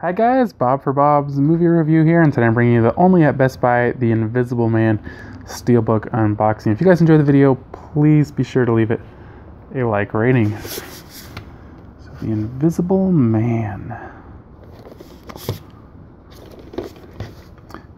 Hi guys, Bob for Bob's Movie Review here, and today I'm bringing you the only at Best Buy, The Invisible Man Steelbook unboxing. If you guys enjoyed the video, please be sure to leave it a like rating. So, The Invisible Man.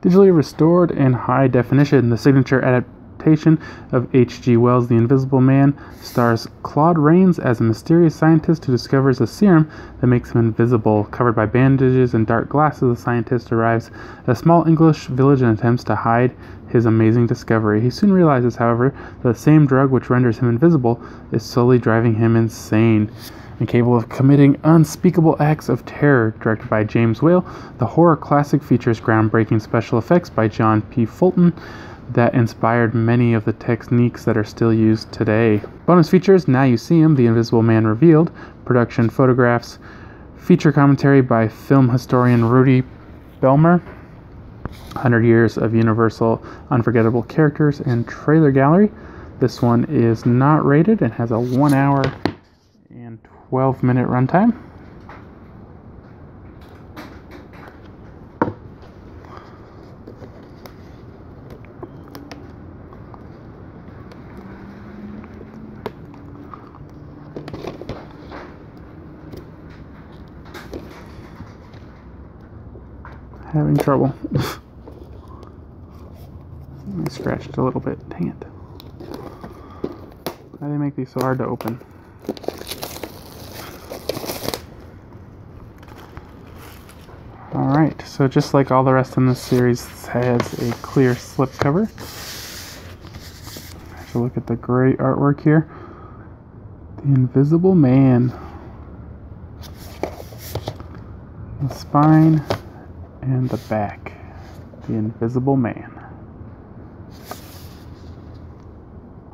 Digitally restored in high definition, the signature adaptation of H.G. Wells' The Invisible Man stars Claude Rains as a mysterious scientist who discovers a serum that makes him invisible. Covered by bandages and dark glasses, the scientist arrives at a small English village and attempts to hide his amazing discovery. He soon realizes, however, that the same drug which renders him invisible is slowly driving him insane and capable of committing unspeakable acts of terror. Directed by James Whale, the horror classic features groundbreaking special effects by John P. Fulton that inspired many of the techniques that are still used today. Bonus features: Now You See Him, The Invisible Man Revealed, production photographs, feature commentary by film historian Rudy Bellmer, 100 Years of Universal Unforgettable Characters, and trailer gallery. This one is not rated and has a 1 hour and 12-minute runtime. Having trouble. I scratched a little bit. Dang it. Why do they make these so hard to open? Alright, so just like all the rest in this series, this has a clear slip cover. Have a look at the great artwork here. The Invisible Man. The spine and the back. The Invisible Man.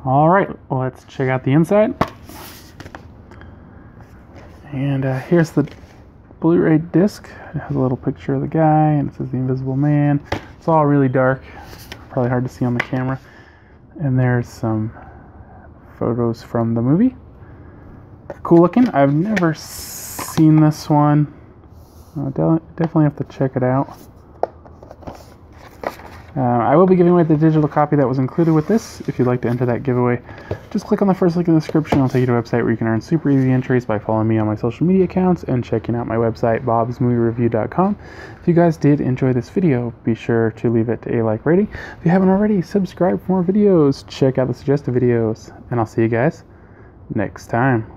Alright, let's check out the inside. And here's the Blu-ray disc. It has a little picture of the guy and it says The Invisible Man. It's all really dark, probably hard to see on the camera. And there's some photos from the movie. Cool looking. I've never seen this one. I'll definitely have to check it out. I will be giving away the digital copy that was included with this. If you'd like to enter that giveaway, just click on the first link in the description. I'll take you to a website where you can earn super easy entries by following me on my social media accounts and checking out my website, BobsMovieReview.com. If you guys did enjoy this video, be sure to leave it a like rating. If you haven't already, subscribe for more videos, check out the suggested videos, and I'll see you guys next time.